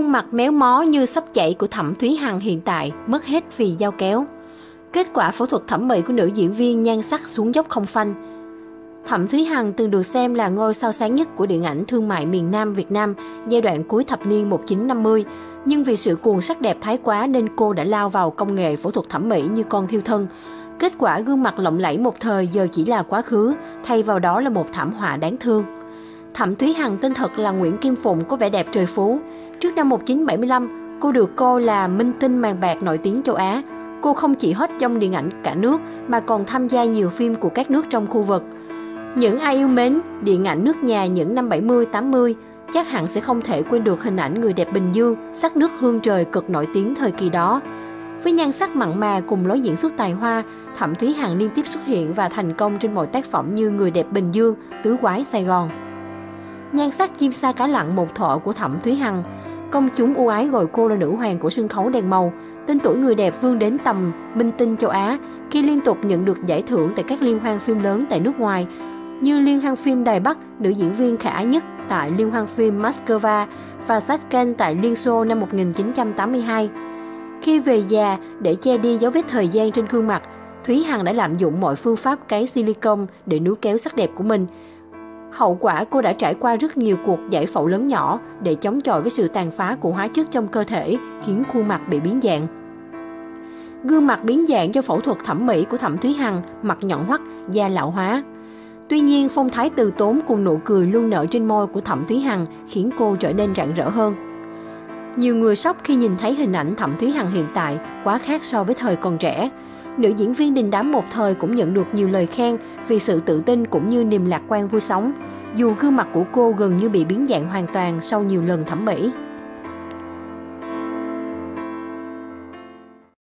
Khuôn mặt méo mó như sắp chảy của Thẩm Thúy Hằng hiện tại mất hết vì dao kéo. Kết quả phẫu thuật thẩm mỹ của nữ diễn viên nhan sắc xuống dốc không phanh. Thẩm Thúy Hằng từng được xem là ngôi sao sáng nhất của điện ảnh thương mại miền Nam Việt Nam giai đoạn cuối thập niên 1950, nhưng vì sự cuồng sắc đẹp thái quá nên cô đã lao vào công nghệ phẫu thuật thẩm mỹ như con thiêu thân. Kết quả gương mặt lộng lẫy một thời giờ chỉ là quá khứ, thay vào đó là một thảm họa đáng thương. Thẩm Thúy Hằng tên thật là Nguyễn Kim Phụng, có vẻ đẹp trời phú. Trước năm 1975, cô được cô là minh tinh màn bạc nổi tiếng châu Á. Cô không chỉ hot trong điện ảnh cả nước mà còn tham gia nhiều phim của các nước trong khu vực. Những ai yêu mến điện ảnh nước nhà những năm 70-80 chắc hẳn sẽ không thể quên được hình ảnh Người đẹp Bình Dương, sắc nước hương trời cực nổi tiếng thời kỳ đó. Với nhan sắc mặn mà cùng lối diễn xuất tài hoa, Thẩm Thúy Hằng liên tiếp xuất hiện và thành công trên mọi tác phẩm như Người đẹp Bình Dương, Tứ Quái Sài Gòn. Nhan sắc chim sa cá lặn một thọ của Thẩm Thúy Hằng, công chúng ưu ái gọi cô là nữ hoàng của sân khấu đèn màu. Tên tuổi người đẹp vươn đến tầm minh tinh châu Á khi liên tục nhận được giải thưởng tại các liên hoan phim lớn tại nước ngoài như Liên hoan phim Đài Bắc, nữ diễn viên khả ái nhất tại Liên hoan phim Moscow và Satken tại Liên Xô năm 1982. Khi về già, để che đi dấu vết thời gian trên gương mặt, Thúy Hằng đã lạm dụng mọi phương pháp cấy silicon để níu kéo sắc đẹp của mình. Hậu quả, cô đã trải qua rất nhiều cuộc giải phẫu lớn nhỏ để chống chọi với sự tàn phá của hóa chất trong cơ thể, khiến khuôn mặt bị biến dạng. Gương mặt biến dạng do phẫu thuật thẩm mỹ của Thẩm Thúy Hằng, mặt nhọn hoắt, da lão hóa. Tuy nhiên, phong thái từ tốn cùng nụ cười luôn nở trên môi của Thẩm Thúy Hằng khiến cô trở nên rạng rỡ hơn. Nhiều người sốc khi nhìn thấy hình ảnh Thẩm Thúy Hằng hiện tại, quá khác so với thời còn trẻ. Nữ diễn viên đình đám một thời cũng nhận được nhiều lời khen vì sự tự tin cũng như niềm lạc quan vui sống, dù gương mặt của cô gần như bị biến dạng hoàn toàn sau nhiều lần thẩm mỹ.